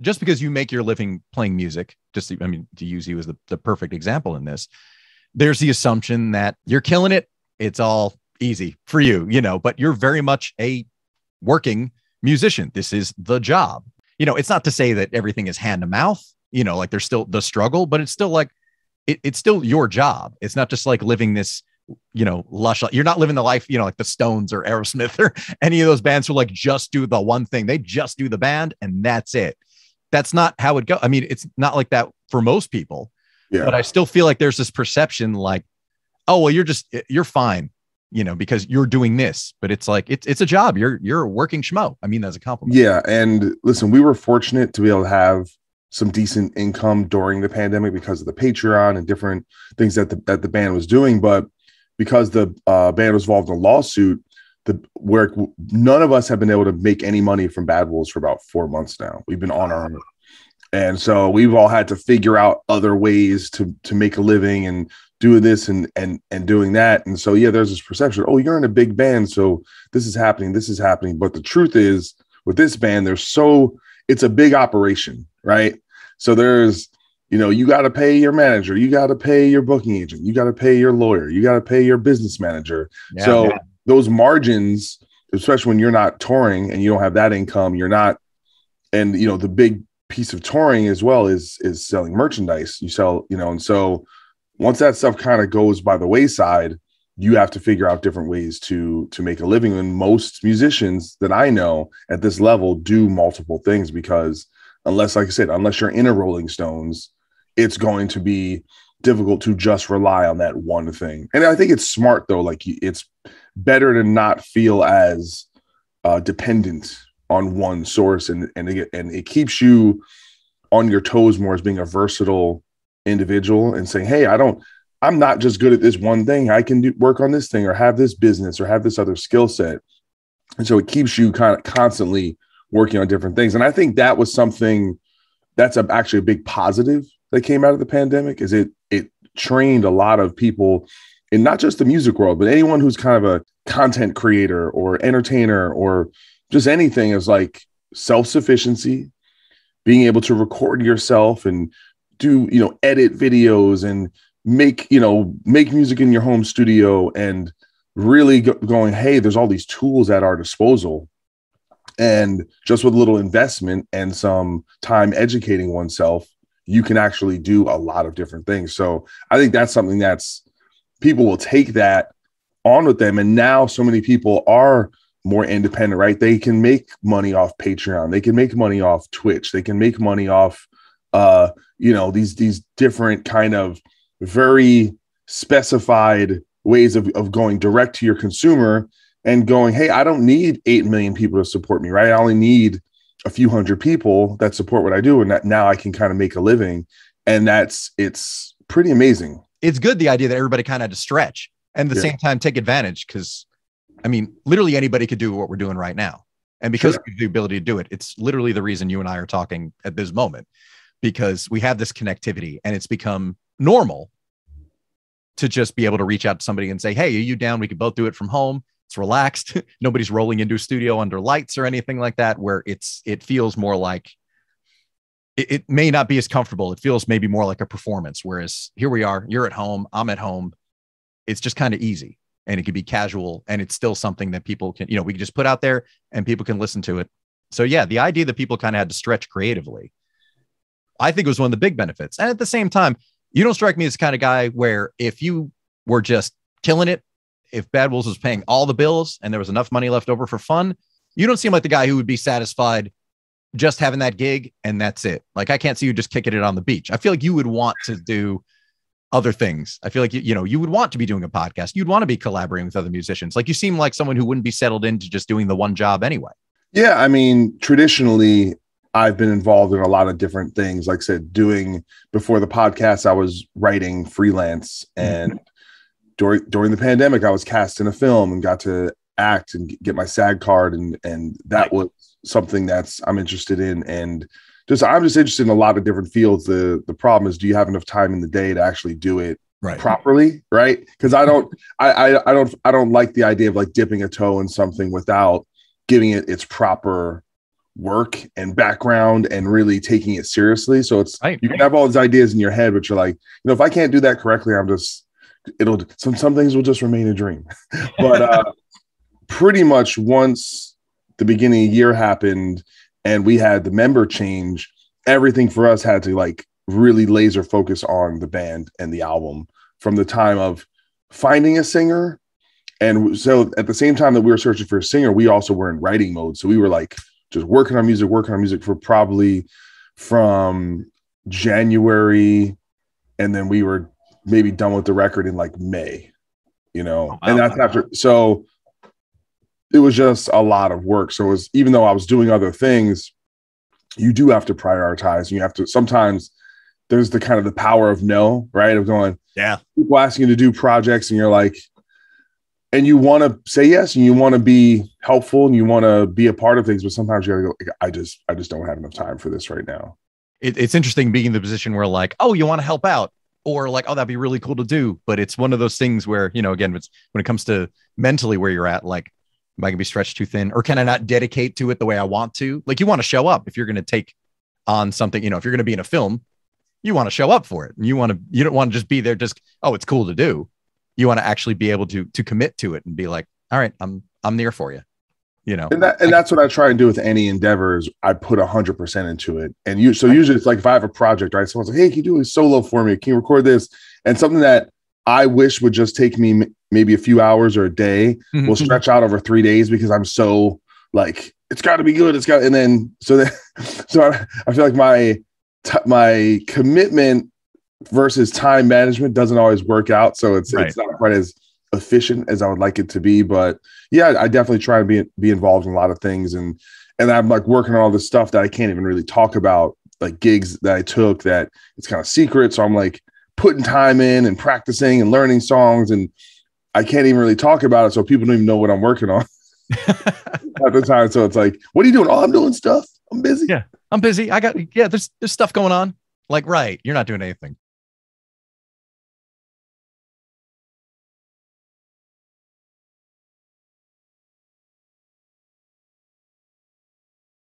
just because you make your living playing music, just, I mean, to use you as the perfect example in this, there's the assumption that you're killing it. It's all easy for you, you know, but you're very much a working musician. This is the job. You know, it's not to say that everything is hand to mouth, you know, like there's still the struggle, but it's still like, it's still your job. It's not just like living this, you know, lush. You're not living the life, you know, like the Stones or Aerosmith or any of those bands who like just do the one thing. They just do the band and that's it. That's not how it goes. I mean, it's not like that for most people, yeah. But I still feel like there's this perception like, oh, well, you're fine, you know, because you're doing this, but it's like, it's a job. You're a working schmo. I mean, that's a compliment. Yeah. And listen, we were fortunate to be able to have some decent income during the pandemic because of the Patreon and different things that the band was doing. But because the band was involved in a lawsuit, where none of us have been able to make any money from Bad Wolves for about 4 months now. We've been on our own. And so we've all had to figure out other ways to make a living and do this and doing that. And so, yeah, there's this perception, oh, you're in a big band, so this is happening. But the truth is, with this band, it's a big operation, right? So there's, you know, you got to pay your manager, you got to pay your booking agent, you got to pay your lawyer, you got to pay your business manager. Yeah, so yeah. Those margins, especially when you're not touring and you don't have that income, you're not, and you know, the big piece of touring as well is selling merchandise. You sell, you know, and so once that stuff kind of goes by the wayside, you have to figure out different ways to make a living. And most musicians that I know at this level do multiple things because unless, like I said, unless you're in a Rolling Stones, it's going to be difficult to just rely on that one thing. And I think it's smart though. Like it's better to not feel as dependent on one source, and it keeps you on your toes more as being a versatile individual and saying, hey, I'm not just good at this one thing. I can work on this thing or have this business or have this other skill set. And so it keeps you kind of constantly working on different things. And I think that was something that's actually a big positive that came out of the pandemic, is it trained a lot of people in not just the music world, but anyone who's kind of a content creator or entertainer or just anything, is like self-sufficiency, being able to record yourself and do, you know, edit videos and make, you know, make music in your home studio, and really going, hey, there's all these tools at our disposal. And just with a little investment and some time educating oneself, you can actually do a lot of different things. So I think that's something that's, people will take that on with them. And now so many people are more independent, right? They can make money off Patreon. They can make money off Twitch. They can make money off, you know, these different kind of very specified ways of going direct to your consumer and going, hey, I don't need 8 million people to support me, right? I only need a few hundred people that support what I do. And that now I can kind of make a living. And it's pretty amazing. It's good, the idea that everybody kind of had to stretch and at the same time take advantage, because, I mean, literally anybody could do what we're doing right now. And because we have the ability to do it, it's literally the reason you and I are talking at this moment, because we have this connectivity and it's become normal to just be able to reach out to somebody and say, hey, are you down? We could both do it from home. It's relaxed. Nobody's rolling into a studio under lights or anything like that, where it feels more like it may not be as comfortable. It feels maybe more like a performance. Whereas here we are, you're at home, I'm at home. It's just kind of easy and it could be casual, and it's still something that people can, you know, we can just put out there and people can listen to it. So yeah, the idea that people kind of had to stretch creatively, I think, was one of the big benefits. And at the same time, you don't strike me as the kind of guy where if you were just killing it, if Bad Wolves was paying all the bills and there was enough money left over for fun, you don't seem like the guy who would be satisfied just having that gig and that's it. Like, I can't see you just kicking it on the beach. I feel like you would want to do other things. I feel like, you know, you would want to be doing a podcast. You'd want to be collaborating with other musicians. Like, you seem like someone who wouldn't be settled into just doing the one job anyway. Yeah. I mean, traditionally, I've been involved in a lot of different things. Like I said, before the podcast, I was writing freelance, and during the pandemic, I was cast in a film and got to act and get my SAG card. And that was something that's I'm interested in. And I'm just interested in a lot of different fields. The problem is, do you have enough time in the day to actually do it properly? Right. Cause I don't like the idea of like dipping a toe in something without giving it its proper work and background and really taking it seriously. So it's right. You can have all these ideas in your head, but you're like, you know, if I can't do that correctly, I'm just, it'll, some things will just remain a dream. But pretty much once the beginning of the year happened and we had the member change, everything for us had to like really laser focus on the band and the album from the time of finding a singer. And so at the same time that we were searching for a singer, we also were in writing mode. So we were like just working on music for probably from January. And then we were maybe done with the record in like May, you know, and that's after. So it was just a lot of work. So it was, even though I was doing other things, you do have to prioritize. You have to, sometimes there's the kind of the power of no, right? Of going, yeah, people asking you to do projects and you're like, and you want to say yes, and you want to be helpful, and you want to be a part of things, but sometimes you gotta go, I just don't have enough time for this right now. It's interesting being in the position where like, oh, you want to help out, or like, oh, that'd be really cool to do. But it's one of those things where, you know, again, it's when it comes to mentally where you're at, like, am I gonna be stretched too thin, or can I not dedicate to it the way I want to? Like, you want to show up if you're going to take on something, you know, if you're going to be in a film, you want to show up for it, and you don't want to just be there, just, oh, it's cool to do. You want to actually be able to commit to it and be like, all right, I'm there for you, you know? And that's what I try and do with any endeavors. I put 100% into it. And so usually it's like, if I have a project, right? Someone's like, hey, can you do a solo for me? Can you record this? And something that I wish would just take me maybe a few hours or a day will stretch out over 3 days because I'm so like, it's gotta be good. It's got, and then, so I feel like my commitment versus time management doesn't always work out. So it's not quite as efficient as I would like it to be, but yeah, I definitely try to be involved in a lot of things. And I'm like working on all this stuff that I can't even really talk about, like gigs that I took that it's kind of secret. So I'm like putting time in and practicing and learning songs, and I can't even really talk about it. So people don't even know what I'm working on at the time. So it's like, what are you doing? Oh, I'm doing stuff. I'm busy. Yeah. I'm busy. I got, yeah, there's stuff going on. Like, right. You're not doing anything.